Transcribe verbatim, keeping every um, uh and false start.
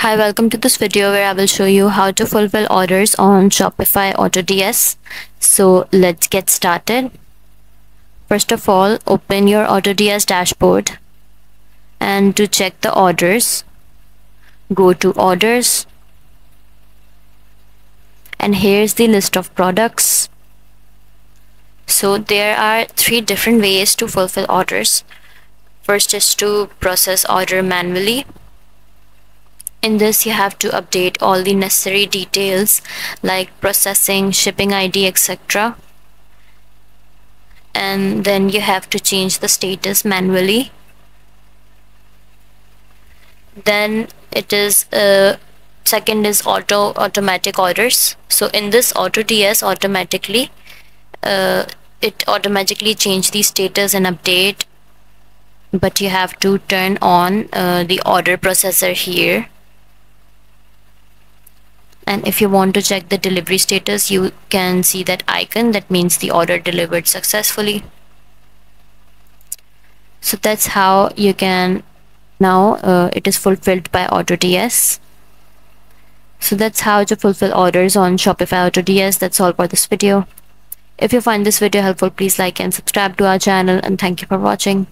Hi, welcome to this video where I will show you how to fulfill orders on Shopify AutoDS. So let's get started. First of all, open your AutoDS dashboard, and to check the orders, go to orders, and here's the list of products. So there are three different ways to fulfill orders. First is to process order manually. In this, you have to update all the necessary details like processing, shipping I D, et cetera. And then you have to change the status manually. Then it is uh, second is auto automatic orders. So in this, AutoDS automatically uh, it automatically changes the status and update. But you have to turn on uh, the order processor here. And if you want to check the delivery status, you can see that icon. That means the order delivered successfully. So that's how you can now uh, it is fulfilled by AutoDS. So that's how to fulfill orders on Shopify AutoDS. That's all for this video. If you find this video helpful, please like and subscribe to our channel, and thank you for watching.